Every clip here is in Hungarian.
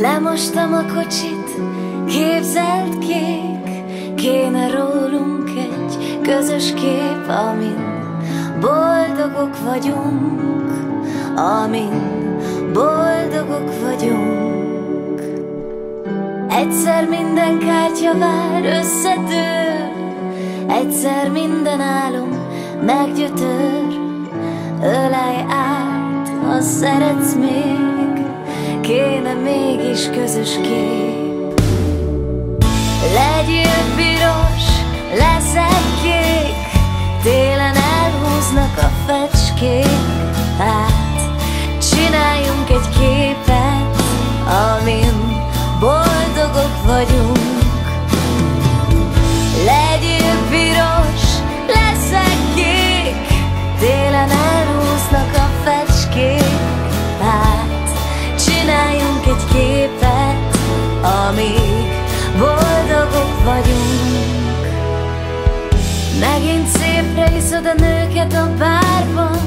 Lemostam a kocsit, képzeld kék, kéne rólunk egy közös kép, amin boldogok vagyunk, amin boldogok vagyunk. Egyszer minden kártya vár összedől, egyszer minden álom meggyötör. Ölelj át, ha szeretsz még, kéne mégis közös kép. Legyél piros, leszek kék, télen elhúznak a fecskék. Hát csináljunk egy képet, amin boldogok vagyunk. Legyél piros, leszek kék, télen elhúznak a fecskék. Hát csináljunk egy képet, amíg boldogok vagyunk. Megint szépre iszod a nőket a bárban,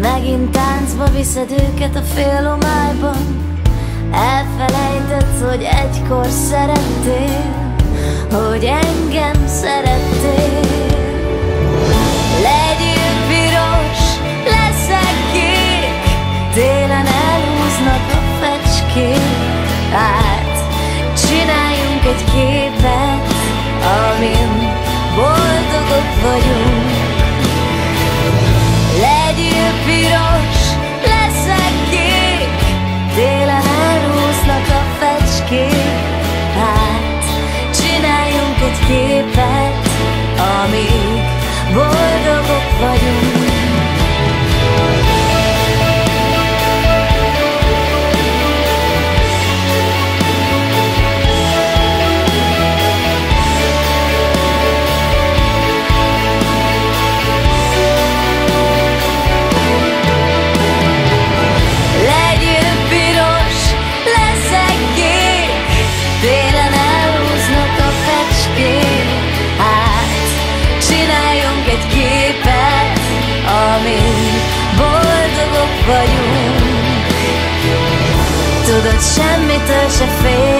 megint táncba viszed őket a félomályban. Elfelejtett, hogy egykor szerettél, hogy engem szerettél. Legyél piros, leszek kék, télen elhúznak a fecskék. Hát csináljunk egy képet, amin boldogok vagyunk. Legyél piros, leszek kék, télen elhúznak a fecskék. Hát csináljunk egy képet, amíg boldogok vagyunk. Boldogok vagyunk. Tudod, semmitől se fél.